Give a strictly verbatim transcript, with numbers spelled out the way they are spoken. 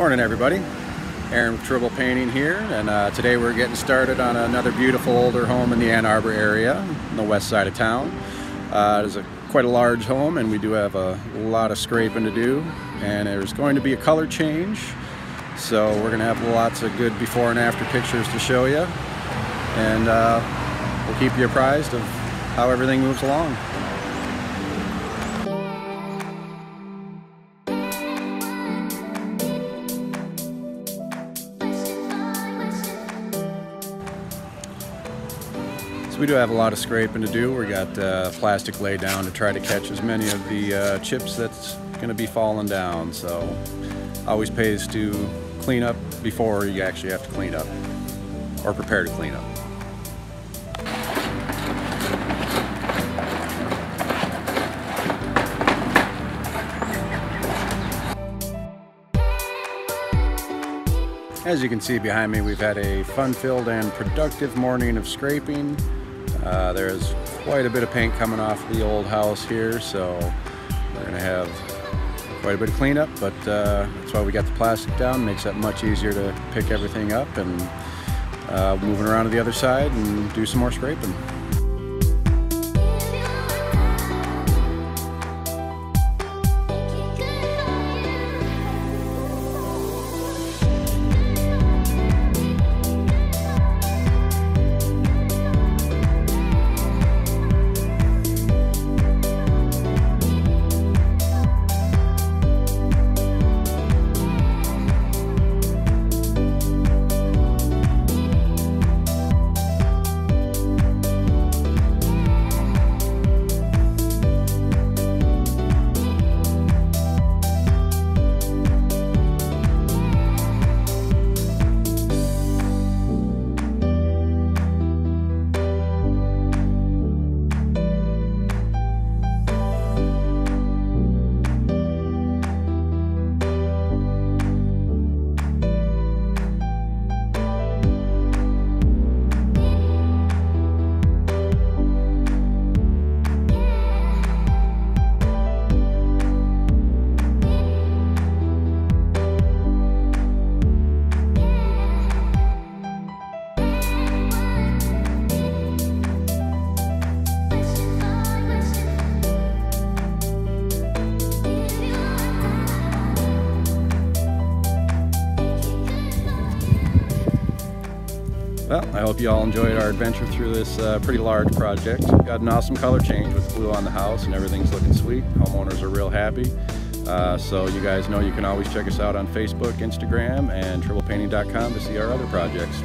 Morning, everybody. Aaron with Tribble Painting here, and uh, today we're getting started on another beautiful older home in the Ann Arbor area on the west side of town. Uh, it is a, quite a large home, and we do have a lot of scraping to do, and there's going to be a color change, so we're going to have lots of good before and after pictures to show you, and uh, we'll keep you apprised of how everything moves along. We do have a lot of scraping to do. We got uh, plastic laid down to try to catch as many of the uh, chips that's going to be falling down. So, always pays to clean up before you actually have to clean up or prepare to clean up. As you can see behind me, we've had a fun-filled and productive morning of scraping. Uh, there is quite a bit of paint coming off the old house here, so we're going to have quite a bit of cleanup, but uh, that's why we got the plastic down. Makes that much easier to pick everything up and uh, moving around to the other side and do some more scraping. Well, I hope you all enjoyed our adventure through this uh, pretty large project. We've got an awesome color change with blue on the house, and everything's looking sweet. Homeowners are real happy. Uh, so you guys know you can always check us out on Facebook, Instagram, and tribble painting dot com to see our other projects.